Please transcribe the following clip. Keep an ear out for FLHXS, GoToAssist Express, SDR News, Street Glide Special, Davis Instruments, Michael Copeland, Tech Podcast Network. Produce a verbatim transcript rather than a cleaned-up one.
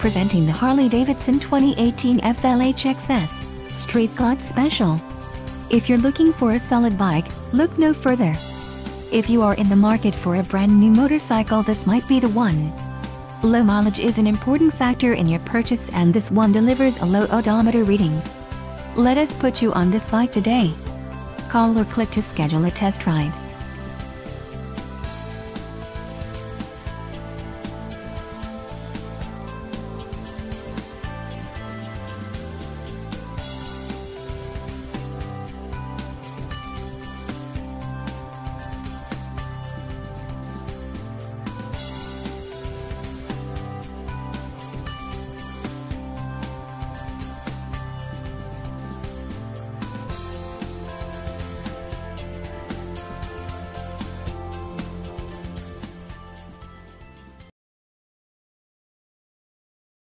Presenting the Harley-Davidson twenty eighteen F L H X S Street Glide Special. If you're looking for a solid bike, look no further. If you are in the market for a brand new motorcycle, this might be the one. Low mileage is an important factor in your purchase, and this one delivers a low odometer reading. Let us put you on this bike today. Call or click to schedule a test ride.